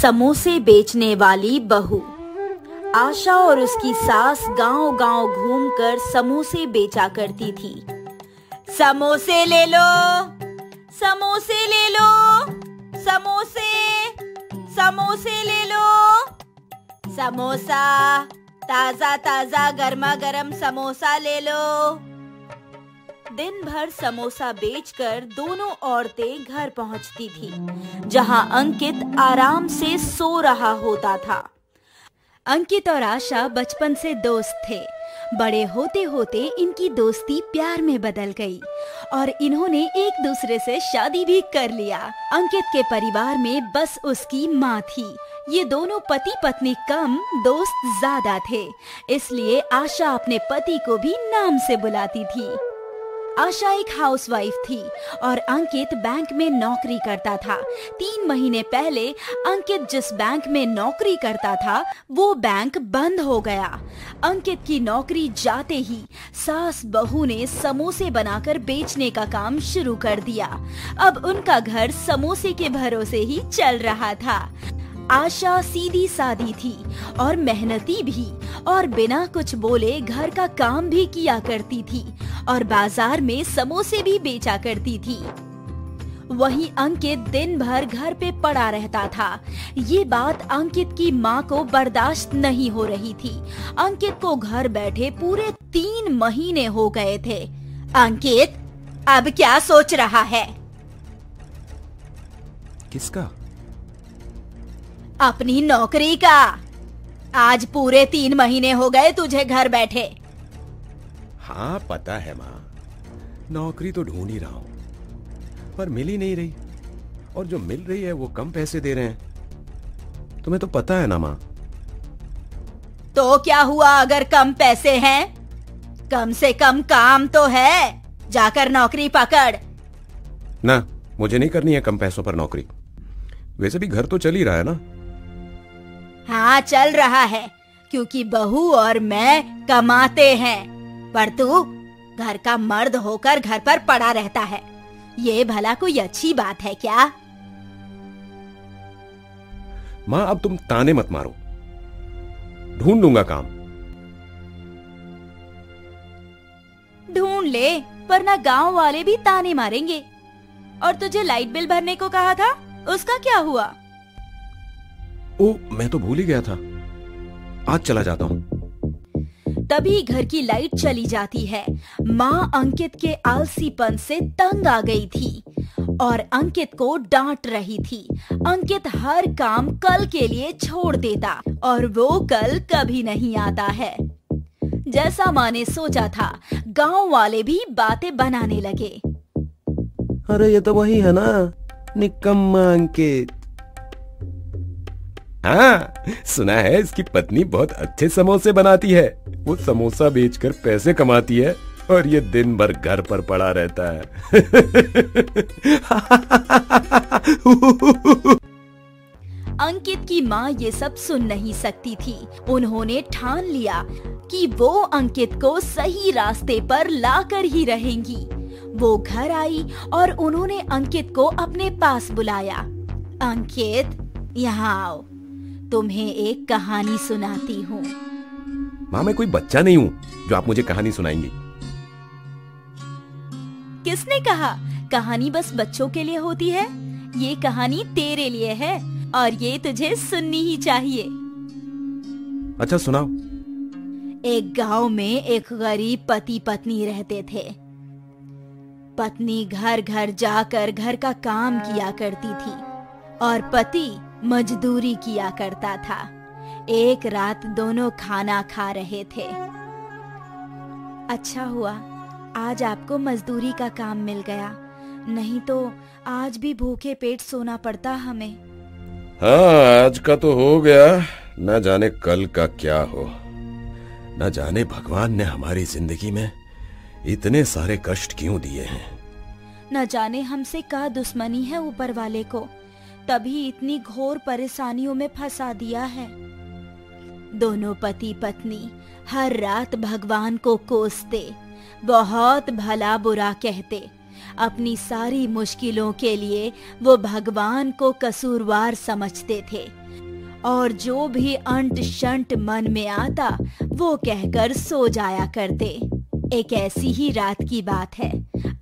समोसे बेचने वाली बहू। आशा और उसकी सास गांव-गांव घूमकर समोसे बेचा करती थी। समोसे ले लो, समोसे ले लो, समोसे, समोसे ले लो। समोसा, ताजा ताजा गर्मा गर्म समोसा ले लो। दिन भर समोसा बेचकर दोनों औरतें घर पहुंचती थी, जहां अंकित आराम से सो रहा होता था। अंकित और आशा बचपन से दोस्त थे। बड़े होते होते इनकी दोस्ती प्यार में बदल गई और इन्होंने एक दूसरे से शादी भी कर लिया। अंकित के परिवार में बस उसकी माँ थी। ये दोनों पति पत्नी कम, दोस्त ज्यादा थे, इसलिए आशा अपने पति को भी नाम से बुलाती थी। आशा एक हाउसवाइफ थी और अंकित बैंक में नौकरी करता था। 3 महीने पहले अंकित जिस बैंक में नौकरी करता था वो बैंक बंद हो गया। अंकित की नौकरी जाते ही सास बहू ने समोसे बनाकर बेचने का काम शुरू कर दिया। अब उनका घर समोसे के भरोसे ही चल रहा था। आशा सीधी सादी थी और मेहनती भी, और बिना कुछ बोले घर का काम भी किया करती थी और बाजार में समोसे भी बेचा करती थी। वहीं अंकित दिन भर घर पे पड़ा रहता था। ये बात अंकित की माँ को बर्दाश्त नहीं हो रही थी। अंकित को घर बैठे पूरे 3 महीने हो गए थे। अंकित अब क्या सोच रहा है? किसका? अपनी नौकरी का। आज पूरे 3 महीने हो गए तुझे घर बैठे। हाँ पता है माँ, नौकरी तो ढूंढ ही रहा हूँ पर मिल ही नहीं रही, और जो मिल रही है वो कम पैसे दे रहे हैं। तुम्हें तो पता है ना माँ। तो क्या हुआ अगर कम पैसे हैं? कम से कम काम तो है, जाकर नौकरी पकड़। ना, मुझे नहीं करनी है कम पैसों पर नौकरी। वैसे भी घर तो चल ही रहा है ना। हाँ चल रहा है, क्योंकि बहू और मैं कमाते हैं, पर तू घर का मर्द होकर घर पर पड़ा रहता है। ये भला कोई अच्छी बात है क्या? माँ अब तुम ताने मत मारो, ढूंढ लूंगा काम। ढूंढ ले, पर ना गांव वाले भी ताने मारेंगे। और तुझे लाइट बिल भरने को कहा था, उसका क्या हुआ? ओ, मैं तो भूल ही गया था, आज चला जाता हूँ। तभी घर की लाइट चली जाती है। माँ अंकित के आलसीपन से तंग आ गई थी और अंकित को डांट रही थी। अंकित हर काम कल के लिए छोड़ देता और वो कल कभी नहीं आता है। जैसा माँ ने सोचा था, गांव वाले भी बातें बनाने लगे। अरे ये तो वही है ना, निकम्मा अंकित। हाँ, सुना है इसकी पत्नी बहुत अच्छे समोसे बनाती है। वो समोसा बेचकर पैसे कमाती है और ये दिन भर घर पर पड़ा रहता है। अंकित की माँ ये सब सुन नहीं सकती थी। उन्होंने ठान लिया कि वो अंकित को सही रास्ते पर लाकर ही रहेंगी। वो घर आई और उन्होंने अंकित को अपने पास बुलाया। अंकित यहाँ आओ, तुम्हें एक कहानी सुनाती हूँ। माँ मैं कोई बच्चा नहीं हूँ जो आप मुझे कहानी सुनाएंगी। किसने कहा? कहानी बस बच्चों के लिए होती है। ये कहानी तेरे लिए है और ये तुझे सुननी ही चाहिए। अच्छा सुनाओ। एक गांव में एक गरीब पति पत्नी रहते थे। पत्नी घर घर जाकर घर का काम किया करती थी और पति मजदूरी किया करता था। एक रात दोनों खाना खा रहे थे। अच्छा हुआ आज आपको मजदूरी का काम मिल गया, नहीं तो आज भी भूखे पेट सोना पड़ता हमें। हाँ आज का तो हो गया, न जाने कल का क्या हो। न जाने भगवान ने हमारी जिंदगी में इतने सारे कष्ट क्यों दिए हैं। न जाने हमसे क्या दुश्मनी है ऊपर वाले को, तभी इतनी घोर परेशानियों में फंसा दिया है। दोनों पति पत्नी हर रात भगवान को कोसते, बहुत भला बुरा कहते अपनी सारी मुश्किलों के लिए वो भगवान को कसूरवार समझते थे और जो भी अंट शंट मन में आता वो कहकर सो जाया करते। एक ऐसी ही रात की बात है,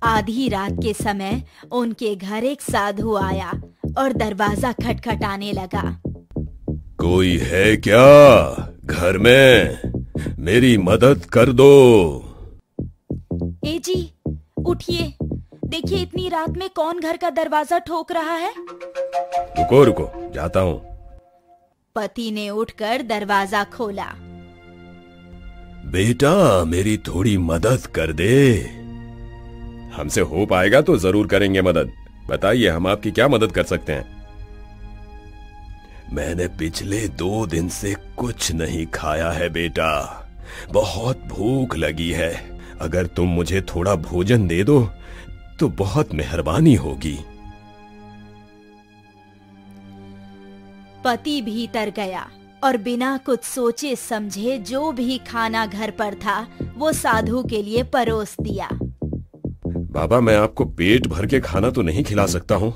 आधी रात के समय उनके घर एक साधु आया और दरवाजा खटखटाने लगा। कोई है क्या घर में? मेरी मदद कर दो। ए जी उठिए, देखिए इतनी रात में कौन घर का दरवाजा ठोक रहा है। रुको रुको, जाता हूँ। पति ने उठकर दरवाजा खोला। बेटा मेरी थोड़ी मदद कर दे। हमसे हो पाएगा तो जरूर करेंगे मदद। बताइए हम आपकी क्या मदद कर सकते हैं? मैंने पिछले 2 दिन से कुछ नहीं खाया है बेटा, बहुत भूख लगी है। अगर तुम मुझे थोड़ा भोजन दे दो तो बहुत मेहरबानी होगी। पति भीतर गया और बिना कुछ सोचे समझे जो भी खाना घर पर था वो साधु के लिए परोस दिया। बाबा मैं आपको पेट भर के खाना तो नहीं खिला सकता हूँ,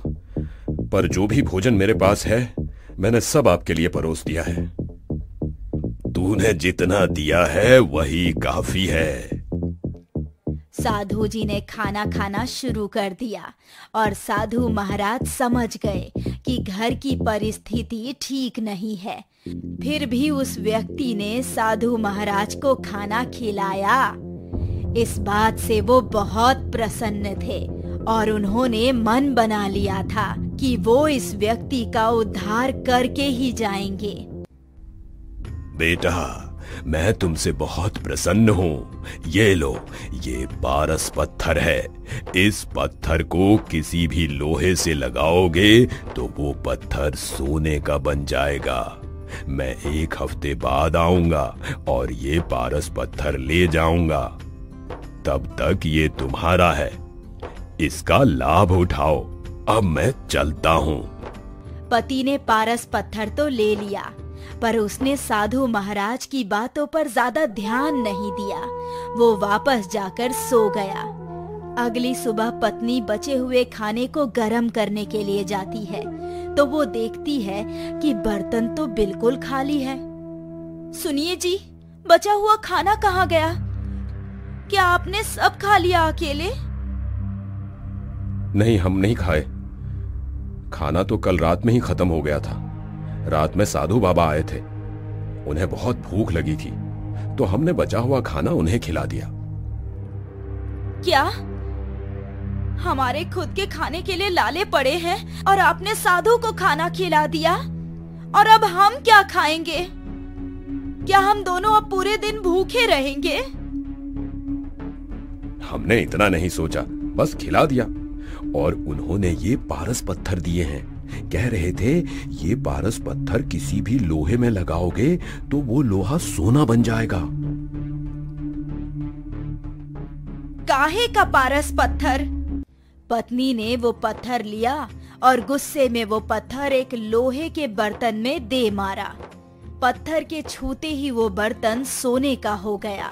पर जो भी भोजन मेरे पास है मैंने सब आपके लिए परोस दिया है। तूने जितना दिया है वही काफी है। साधु जी ने खाना खाना शुरू कर दिया और साधु महाराज समझ गए कि घर की परिस्थिति ठीक नहीं है। फिर भी उस व्यक्ति ने साधु महाराज को खाना खिलाया। इस बात से वो बहुत प्रसन्न थे और उन्होंने मन बना लिया था कि वो इस व्यक्ति का उद्धार करके ही जाएंगे। बेटा मैं तुमसे बहुत प्रसन्न हूँ। ये लो, ये पारस पत्थर है। इस पत्थर को किसी भी लोहे से लगाओगे तो वो पत्थर सोने का बन जाएगा। मैं 1 हफ्ते बाद आऊंगा और ये पारस पत्थर ले जाऊंगा। तब तक ये तुम्हारा है, इसका लाभ उठाओ। अब मैं चलता हूँ। पति ने पारस पत्थर तो ले लिया, पर उसने साधु महाराज की बातों पर ज्यादा ध्यान नहीं दिया। वो वापस जाकर सो गया। अगली सुबह पत्नी बचे हुए खाने को गर्म करने के लिए जाती है तो वो देखती है कि बर्तन तो बिल्कुल खाली है। सुनिए जी, बचा हुआ खाना कहाँ गया? क्या आपने सब खा लिया अकेले? नहीं, हम नहीं खाए। खाना तो कल रात में ही खत्म हो गया था। रात में साधु बाबा आए थे, उन्हें बहुत भूख लगी थी तो हमने बचा हुआ खाना उन्हें खिला दिया। क्या हमारे खुद के खाने के लिए लाले पड़े हैं और आपने साधु को खाना खिला दिया? और अब हम क्या खाएंगे? क्या हम दोनों अब पूरे दिन भूखे रहेंगे? हमने इतना नहीं सोचा, बस खिला दिया। और उन्होंने ये पारस पत्थर दिए हैं। कह रहे थे ये पारस पत्थर किसी भी लोहे में लगाओगे तो वो लोहा सोना बन जाएगा। काहे का पारस पत्थर? पत्नी ने वो पत्थर लिया और गुस्से में वो पत्थर एक लोहे के बर्तन में दे मारा। पत्थर के छूते ही वो बर्तन सोने का हो गया।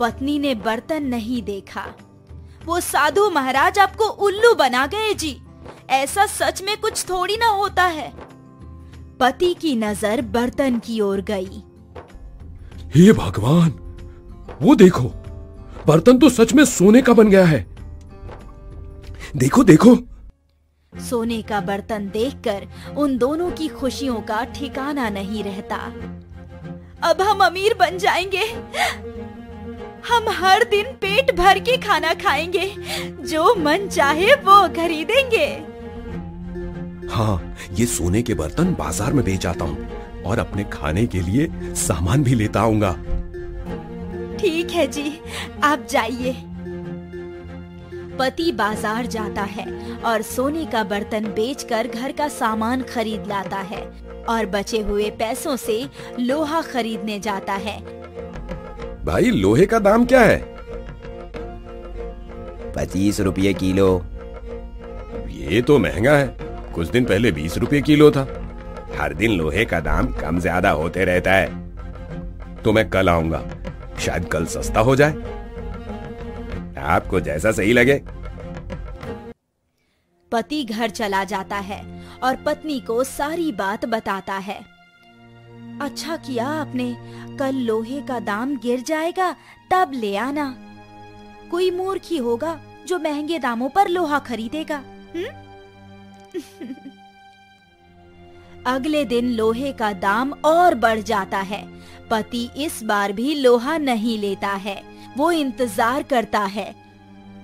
पत्नी ने बर्तन नहीं देखा। वो साधु महाराज आपको उल्लू बना गए जी, ऐसा सच में कुछ थोड़ी ना होता है। पति की नजर बर्तन की ओर गई। हे भगवान, वो देखो, बर्तन तो सच में सोने का बन गया है। देखो देखो। सोने का बर्तन देखकर उन दोनों की खुशियों का ठिकाना नहीं रहता। अब हम अमीर बन जाएंगे। हम हर दिन पेट भर के खाना खाएंगे, जो मन चाहे वो खरीदेंगे। हाँ, ये सोने के बर्तन बाजार में बेच आता हूँ और अपने खाने के लिए सामान भी लेता आऊंगा। ठीक है जी, आप जाइए। पति बाजार जाता है और सोने का बर्तन बेचकर घर का सामान खरीद लाता है और बचे हुए पैसों से लोहा खरीदने जाता है। भाई लोहे का दाम क्या है? 25 रुपये किलो। ये तो महंगा है, कुछ दिन पहले 20 रुपये किलो था। हर दिन लोहे का दाम कम ज्यादा होते रहता है। तो मैं कल आऊंगा, शायद कल सस्ता हो जाए। आपको जैसा सही लगे। पति घर चला जाता है और पत्नी को सारी बात बताता है। अच्छा किया आपने, कल लोहे का दाम गिर जाएगा तब ले आना। कोई मूर्ख ही होगा जो महंगे दामों पर लोहा खरीदेगा। अगले दिन लोहे का दाम और बढ़ जाता है। पति इस बार भी लोहा नहीं लेता है, वो इंतजार करता है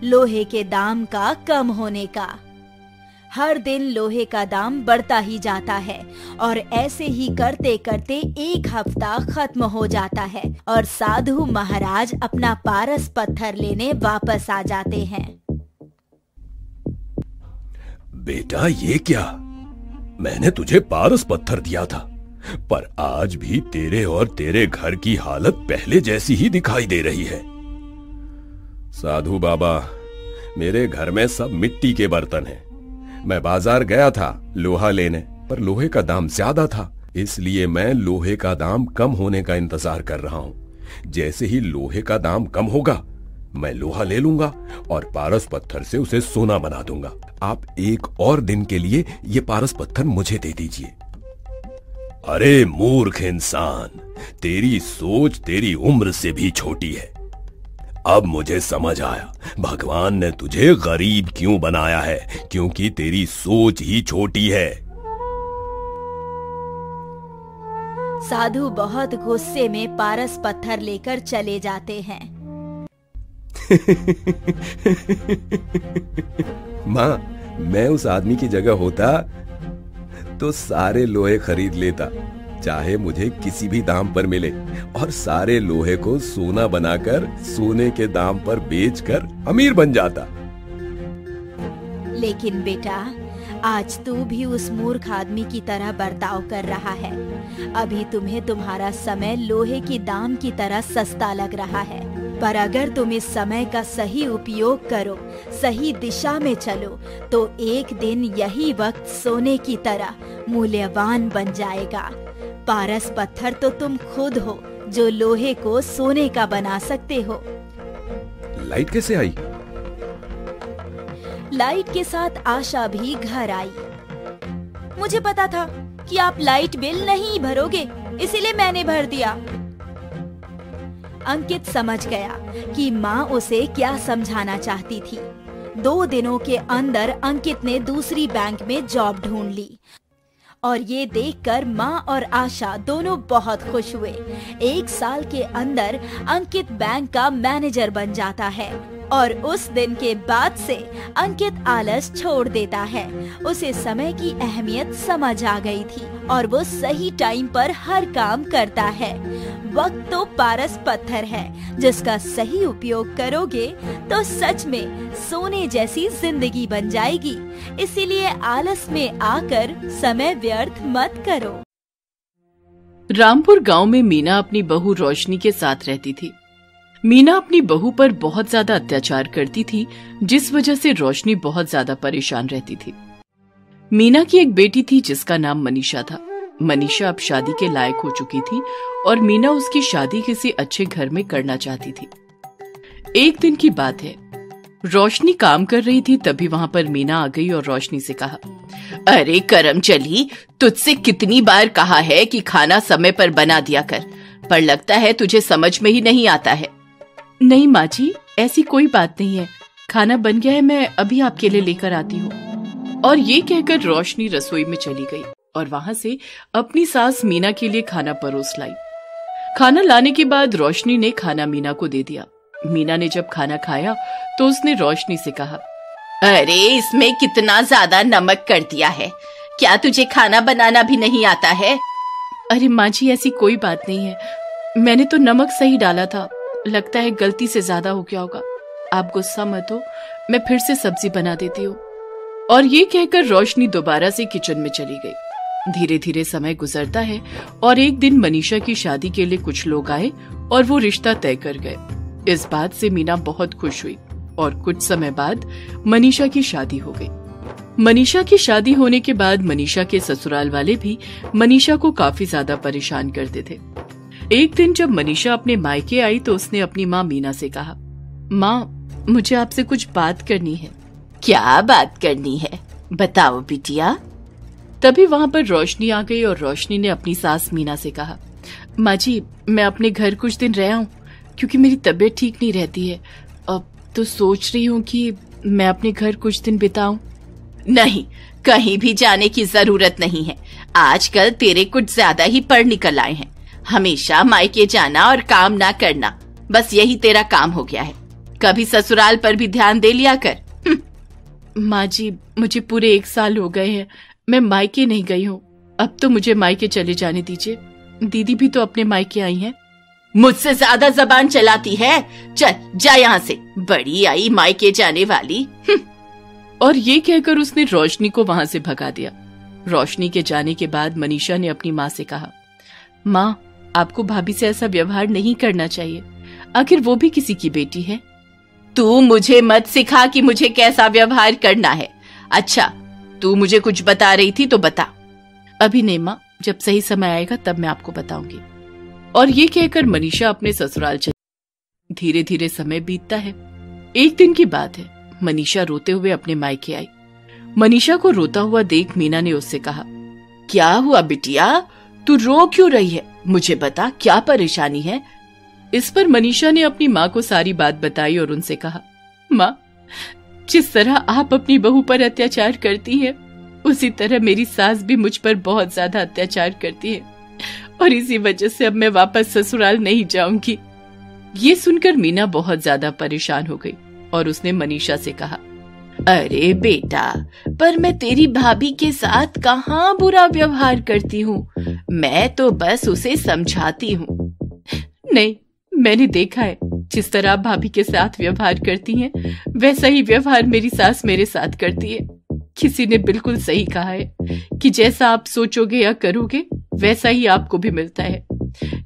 लोहे के दाम का कम होने का। हर दिन लोहे का दाम बढ़ता ही जाता है और ऐसे ही करते करते एक हफ्ता खत्म हो जाता है और साधु महाराज अपना पारस पत्थर लेने वापस आ जाते हैं। बेटा ये क्या, मैंने तुझे पारस पत्थर दिया था पर आज भी तेरे और तेरे घर की हालत पहले जैसी ही दिखाई दे रही है। साधु बाबा, मेरे घर में सब मिट्टी के बर्तन हैं। मैं बाजार गया था लोहा लेने पर लोहे का दाम ज्यादा था, इसलिए मैं लोहे का दाम कम होने का इंतजार कर रहा हूँ। जैसे ही लोहे का दाम कम होगा मैं लोहा ले लूंगा और पारस पत्थर से उसे सोना बना दूंगा। आप एक और दिन के लिए ये पारस पत्थर मुझे दे दीजिए। अरे मूर्ख इंसान, तेरी सोच तेरी उम्र से भी छोटी है। अब मुझे समझ आया भगवान ने तुझे गरीब क्यों बनाया है, क्योंकि तेरी सोच ही छोटी है। साधु बहुत गुस्से में पारस पत्थर लेकर चले जाते हैं। माँ, मैं उस आदमी की जगह होता तो सारे लोहे खरीद लेता, चाहे मुझे किसी भी दाम पर मिले, और सारे लोहे को सोना बनाकर सोने के दाम पर बेचकर अमीर बन जाता। लेकिन बेटा, आज तू भी उस मूर्ख आदमी की तरह बर्ताव कर रहा है। अभी तुम्हें तुम्हारा समय लोहे के दाम की तरह सस्ता लग रहा है, पर अगर तुम इस समय का सही उपयोग करो, सही दिशा में चलो, तो एक दिन यही वक्त सोने की तरह मूल्यवान बन जाएगा। पारस पत्थर तो तुम खुद हो जो लोहे को सोने का बना सकते हो। लाइट कैसे आई? लाइट के साथ आशा भी घर आई। मुझे पता था कि आप लाइट बिल नहीं भरोगे, इसीलिए मैंने भर दिया। अंकित समझ गया कि माँ उसे क्या समझाना चाहती थी। 2 दिनों के अंदर अंकित ने दूसरी बैंक में जॉब ढूंढ ली और ये देखकर माँ और आशा दोनों बहुत खुश हुए। 1 साल के अंदर अंकित बैंक का मैनेजर बन जाता है और उस दिन के बाद से अंकित आलस छोड़ देता है। उसे समय की अहमियत समझ आ गई थी और वो सही टाइम पर हर काम करता है। वक्त तो पारस पत्थर है, जिसका सही उपयोग करोगे तो सच में सोने जैसी जिंदगी बन जाएगी। इसीलिए आलस में आकर समय व्यर्थ मत करो। रामपुर गांव में मीना अपनी बहू रोशनी के साथ रहती थी। मीना अपनी बहू पर बहुत ज्यादा अत्याचार करती थी, जिस वजह से रोशनी बहुत ज्यादा परेशान रहती थी। मीना की एक बेटी थी जिसका नाम मनीषा था। मनीषा अब शादी के लायक हो चुकी थी और मीना उसकी शादी किसी अच्छे घर में करना चाहती थी। एक दिन की बात है, रोशनी काम कर रही थी तभी वहाँ पर मीना आ गई और रोशनी से कहा, अरे कर्मचली, तुझसे कितनी बार कहा है कि खाना समय पर बना दिया कर, पर लगता है तुझे समझ में ही नहीं आता है। नहीं माँ जी, ऐसी कोई बात नहीं है, खाना बन गया है, मैं अभी आपके लिए लेकर आती हूँ। और ये कहकर रोशनी रसोई में चली गई और वहाँ से अपनी सास मीना के लिए खाना परोस लाई। खाना लाने के बाद रोशनी ने खाना मीना को दे दिया। मीना ने जब खाना खाया तो उसने रोशनी से कहा, अरे इसमें कितना ज्यादा नमक कर दिया है, क्या तुझे खाना बनाना भी नहीं आता है? अरे माँ जी, ऐसी कोई बात नहीं है, मैंने तो नमक सही डाला था, लगता है गलती से ज्यादा हो गया होगा, आप गुस्सा मत हो, मैं फिर से सब्जी बना देती हूँ। और ये कहकर रोशनी दोबारा से किचन में चली गई। धीरे धीरे समय गुजरता है और एक दिन मनीषा की शादी के लिए कुछ लोग आए और वो रिश्ता तय कर गए। इस बात से मीना बहुत खुश हुई और कुछ समय बाद मनीषा की शादी हो गई। मनीषा की शादी होने के बाद मनीषा के ससुराल वाले भी मनीषा को काफी ज्यादा परेशान करते थे। एक दिन जब मनीषा अपने मायके आई तो उसने अपनी माँ मीना से कहा, माँ, मुझे आपसे कुछ बात करनी है। क्या बात करनी है? बताओ बिटिया। तभी वहां पर रोशनी आ गई और रोशनी ने अपनी सास मीना से कहा, माँ जी मैं अपने घर कुछ दिन रह आऊं क्योंकि मेरी तबीयत ठीक नहीं रहती है। अब तो सोच रही हूँ कि मैं अपने घर कुछ दिन बिताऊं। नहीं, कहीं भी जाने की जरूरत नहीं है। आजकल तेरे कुछ ज्यादा ही पढ़ निकल आए हैं। हमेशा मायके जाना और काम ना करना, बस यही तेरा काम हो गया है। कभी ससुराल पर भी ध्यान दे लिया कर। माँ जी मुझे पूरे 1 साल हो गए हैं, मैं मायके नहीं गई हूँ। अब तो मुझे मायके चले जाने दीजिए। दीदी भी तो अपने मायके आई हैं। मुझसे ज्यादा जबान चलाती है, चल जा यहाँ से, बड़ी आई मायके जाने वाली। और ये कहकर उसने रोशनी को वहां से भगा दिया। रोशनी के जाने के बाद मनीषा ने अपनी माँ से कहा, माँ आपको भाभी से ऐसा व्यवहार नहीं करना चाहिए, आखिर वो भी किसी की बेटी है। तू मुझे मत सिखा कि मुझे कैसा व्यवहार करना है। अच्छा तू मुझे कुछ बता रही थी तो बता। अभी नहीं माँ, जब सही समय आएगा तब मैं आपको बताऊंगी। और ये कहकर मनीषा अपने ससुराल चली। धीरे धीरे समय बीतता है। एक दिन की बात है, मनीषा रोते हुए अपने मायके आई। मनीषा को रोता हुआ देख मीना ने उससे कहा, क्या हुआ बिटिया, तू रो क्यों रही है, मुझे बता क्या परेशानी है। इस पर मनीषा ने अपनी माँ को सारी बात बताई और उनसे कहा, माँ जिस तरह आप अपनी बहू पर अत्याचार करती है, उसी तरह मेरी सास भी मुझ पर बहुत ज्यादा अत्याचार करती है, और इसी वजह से अब मैं वापस ससुराल नहीं जाऊंगी। ये सुनकर मीना बहुत ज्यादा परेशान हो गई और उसने मनीषा से कहा, अरे बेटा पर मैं तेरी भाभी के साथ कहाँ बुरा व्यवहार करती हूँ, मैं तो बस उसे समझाती हूँ। नहीं, मैंने देखा है जिस तरह आप भाभी के साथ व्यवहार करती हैं, वैसा ही व्यवहार मेरी सास मेरे साथ करती है। किसी ने बिल्कुल सही कहा है कि जैसा आप सोचोगे या करोगे वैसा ही आपको भी मिलता है।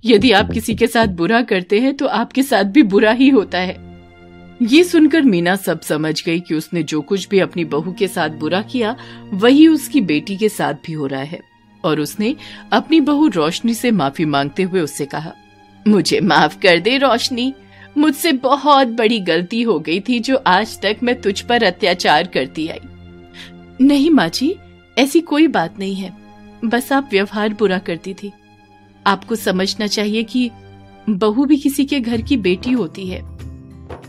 यदि आप किसी के साथ बुरा करते हैं तो आपके साथ भी बुरा ही होता है। ये सुनकर मीना सब समझ गई कि उसने जो कुछ भी अपनी बहू के साथ बुरा किया वही उसकी बेटी के साथ भी हो रहा है। और उसने अपनी बहू रोशनी से माफी मांगते हुए उससे कहा, मुझे माफ कर दे रोशनी, मुझसे बहुत बड़ी गलती हो गई थी जो आज तक मैं तुझ पर अत्याचार करती आई। नहीं माँ जी ऐसी कोई बात नहीं है, बस आप व्यवहार बुरा करती थी। आपको समझना चाहिए कि बहू भी किसी के घर की बेटी होती है।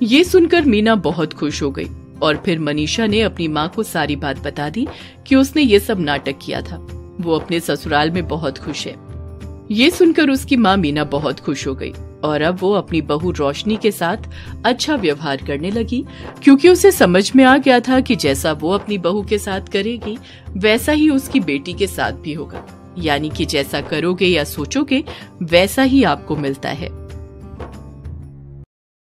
ये सुनकर मीना बहुत खुश हो गई और फिर मनीषा ने अपनी माँ को सारी बात बता दी कि उसने ये सब नाटक किया था, वो अपने ससुराल में बहुत खुश है। ये सुनकर उसकी माँ मीना बहुत खुश हो गई और अब वो अपनी बहू रोशनी के साथ अच्छा व्यवहार करने लगी, क्योंकि उसे समझ में आ गया था कि जैसा वो अपनी बहू के साथ करेगी वैसा ही उसकी बेटी के साथ भी होगा। यानी कि जैसा करोगे या सोचोगे वैसा ही आपको मिलता है।